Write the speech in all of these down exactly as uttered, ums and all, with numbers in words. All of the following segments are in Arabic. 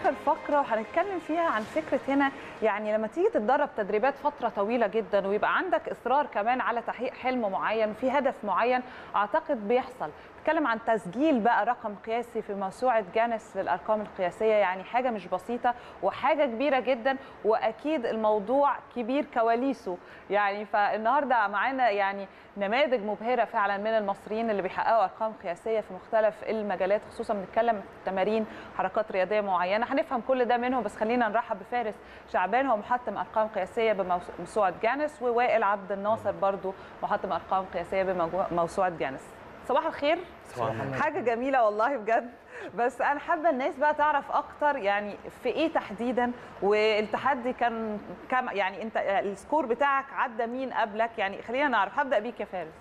اخر فقره وهنتكلم فيها عن فكره هنا، يعني لما تيجي تتدرب تدريبات فتره طويله جدا ويبقى عندك اصرار كمان على تحقيق حلم معين في هدف معين، اعتقد بيحصل. نتكلم عن تسجيل بقى رقم قياسي في موسوعه جينيس للارقام القياسيه، يعني حاجه مش بسيطه وحاجه كبيره جدا، واكيد الموضوع كبير كواليسه يعني. فالنهارده معانا يعني نماذج مبهره فعلا من المصريين اللي بيحققوا ارقام قياسيه في مختلف المجالات، خصوصا بنتكلم في التمارين، حركات رياضيه معينه، هنفهم كل ده منهم. بس خلينا نرحب بفارس شعبان، هو محطم ارقام قياسيه بموسوعه جينيس، ووائل عبد الناصر برضو محطم ارقام قياسيه بموسوعه جينيس. صباح الخير. صباح الخير. حاجه جميله والله بجد، بس انا حابه الناس بقى تعرف اكتر يعني في ايه تحديدا، والتحدي كان كام، يعني انت السكور بتاعك عدى مين قبلك، يعني خلينا نعرف. هبدا بيك يا فارس.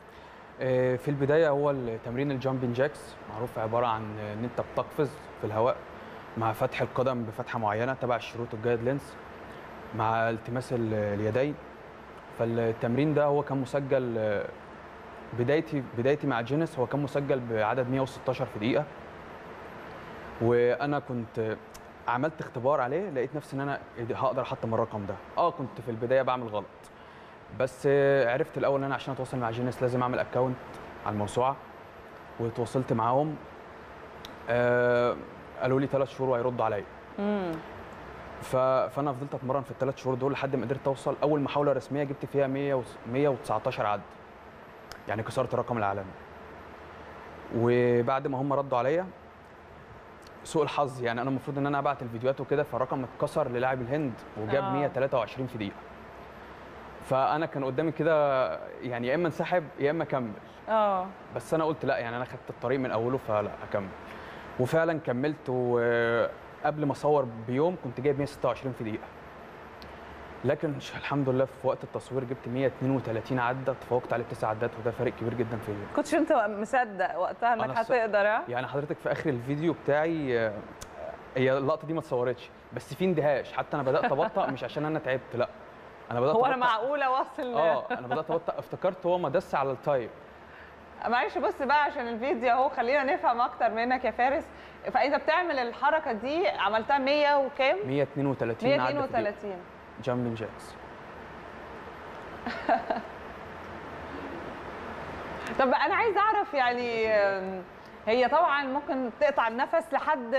في البدايه هو التمرين الجامبين جاكس، معروف عباره عن ان انت بتقفز في الهواء مع فتح القدم بفتحه معينه تبع الشروط الجايد لينز مع التماس اليدين. فالتمرين ده هو كان مسجل بدايتي بدايتي مع جينيس، هو كان مسجل بعدد مئة وستاشر في دقيقه، وانا كنت عملت اختبار عليه، لقيت نفسي ان انا هقدر احطم الرقم ده. اه كنت في البدايه بعمل غلط، بس عرفت الاول ان انا عشان اتواصل مع جينيس لازم اعمل اكونت على الموسوعه، وتواصلت معاهم. آه قالوا لي ثلاث شهور وهيردوا عليا. امم فانا فضلت اتمرن في الثلاث شهور دول لحد ما قدرت اوصل اول محاوله رسميه جبت فيها مئة وتسعتاشر عد، يعني كسرت الرقم العالمي. وبعد ما هم ردوا عليا سوء الحظ، يعني انا المفروض ان انا ابعت الفيديوهات وكده، فالرقم اتكسر للاعب الهند وجاب آه. مئة وتلاتة وعشرين في دقيقه. فانا كان قدامي كده يعني يا اما انسحب يا اما اكمل. اه بس انا قلت لا، يعني انا خدت الطريق من اوله فلا اكمل، وفعلا كملت. وقبل ما اصور بيوم كنت جايب مئة وستة وعشرين في دقيقه، لكن الحمد لله في وقت التصوير جبت مئة واتنين وتلاتين عده، تفوقت عليه بتسع عدات، وده فرق كبير جدا في اليوم. كنتش انت مصدق وقتها انك هتقدر؟ اه يعني حضرتك في اخر الفيديو بتاعي، هي اللقطه دي ما اتصورتش بس في اندهاش، حتى انا بدات ابطأ مش عشان انا تعبت، لا انا بدات هو انا معقوله واصل اه انا بدات ابطأ، افتكرت هو ما دس على التايم. معلش بص بقى عشان الفيديو اهو، خلينا نفهم اكتر منك يا فارس. فانت بتعمل الحركه دي عملتها مئة وكام؟ مئة واتنين وتلاتين عده في دقيقه جامبين جاكس. طب انا عايز اعرف، يعني هي طبعا ممكن تقطع النفس لحد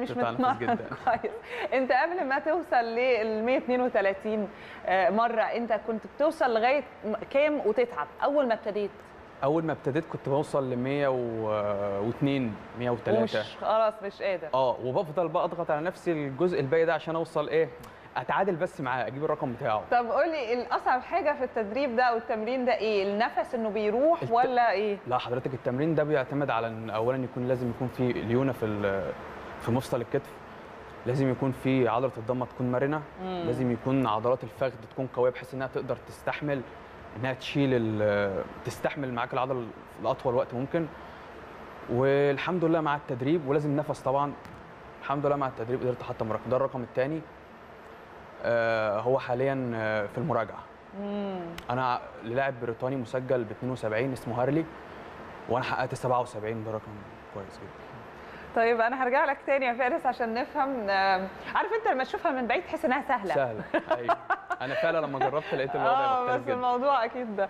مش متمرن كويس. انت قبل ما توصل لل مئة واتنين وتلاتين مره انت كنت بتوصل لغايه كام وتتعب اول ما ابتديت؟ اول ما ابتديت كنت بوصل ل مئة واتنين مئة وتلاتة، مش خلاص مش قادر. اه وبفضل بقى اضغط على نفسي الجزء الباقي ده عشان اوصل ايه، اتعادل بس معاه، اجيب الرقم بتاعه. طب قولي الاصعب حاجه في التدريب ده او التمرين ده ايه؟ النفس انه بيروح الت... ولا ايه؟ لا حضرتك التمرين ده بيعتمد على ان اولا يكون لازم يكون في ليونه في في مفصل الكتف، لازم يكون في عضله الضمه تكون مرنه، مم. لازم يكون عضلات الفخذ تكون قويه بحيث انها تقدر تستحمل انها تشيل ال... تستحمل معاك العضله لاطول وقت ممكن. والحمد لله مع التدريب، ولازم نفس طبعا. الحمد لله مع التدريب قدرت احطم الرقم ده، الرقم الثاني هو حاليا في المراجعه. مم. انا للاعب بريطاني مسجل ب اتنين وسبعين اسمه هارلي، وانا حققت سبعة وسبعين، ده رقم كويس جدا. طيب انا هرجع لك تاني يا فارس عشان نفهم. عارف انت لما تشوفها من بعيد تحس انها سهله سهله. ايوه انا فعلا لما جربت لقيت الوضع مختلف جدا. اه بس الموضوع اكيد ده